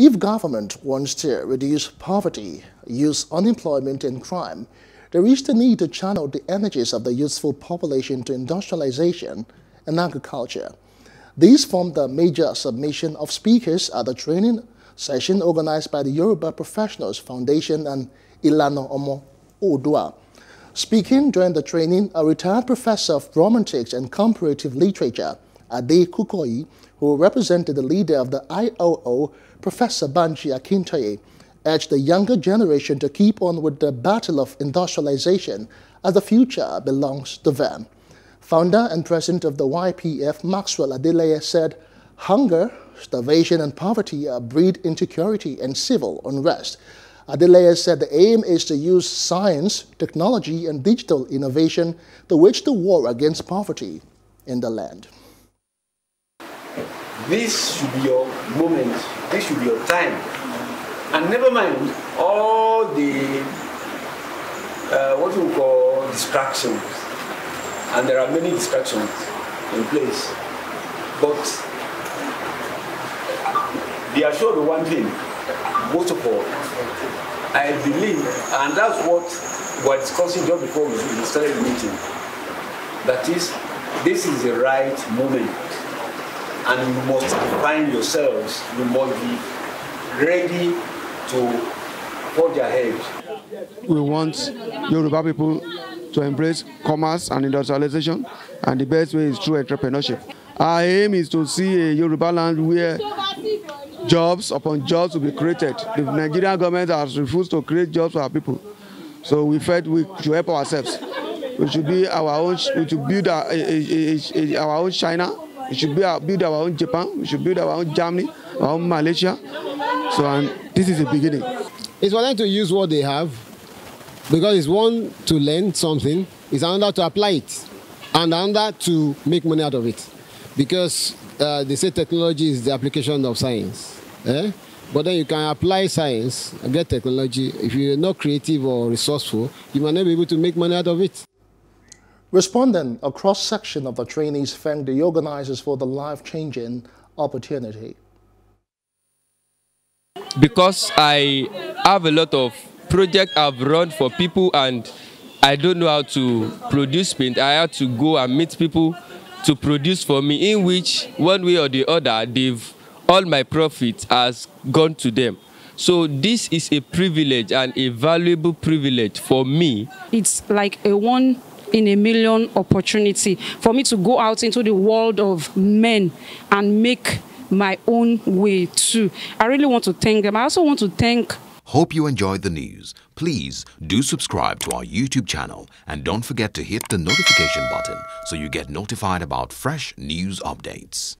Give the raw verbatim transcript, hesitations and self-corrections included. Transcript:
If government wants to reduce poverty, youth unemployment and crime, there is the need to channel the energies of the youthful population to industrialization and agriculture. These formed the major submission of speakers at the training session organized by the Yoruba Professionals Foundation and Ilana Omo Odua. Speaking during the training, a retired professor of romantics and comparative literature, Ade Kukoi, who represented the leader of the I O O, Professor Banji Akintoye, urged the younger generation to keep on with the battle of industrialization as the future belongs to them. Founder and president of the Y P F, Maxwell Adeleye, said, "Hunger, starvation and poverty breed insecurity and civil unrest." Adeleye said the aim is to use science, technology and digital innovation to wage the war against poverty in the land. This should be your moment, this should be your time. And never mind all the, uh, what we call distractions. And there are many distractions in place. But be assured of one thing, most of all, I believe, and that's what we were discussing just before we started the meeting, that is, this is the right moment. And you must find yourselves, you must be ready to hold your head. We want Yoruba people to embrace commerce and industrialization, and the best way is through entrepreneurship. Our aim is to see a Yoruba land where jobs upon jobs will be created. The Nigerian government has refused to create jobs for our people, so we felt we should help ourselves. We should be our own, we should build our, a, a, a, our own China. We should build our own Japan, we should build our own Germany, our own Malaysia. So um, this is the beginning. It's for them to use what they have, because it's one to learn something, it's another to apply it, and another to make money out of it. Because uh, they say technology is the application of science. Eh? But then you can apply science and get technology. If you're not creative or resourceful, you might not be able to make money out of it. Responding, a cross-section of the trainees thanked the organizers for the life-changing opportunity. Because I have a lot of projects I've run for people and I don't know how to produce paint. I had to go and meet people to produce for me, in which one way or the other, they've, all my profit has gone to them. So this is a privilege and a valuable privilege for me. It's like a one in a million opportunity for me to go out into the world of men and make my own way too. I really want to thank them. I also want to thank... Hope you enjoyed the news. Please do subscribe to our YouTube channel and don't forget to hit the notification button so you get notified about fresh news updates.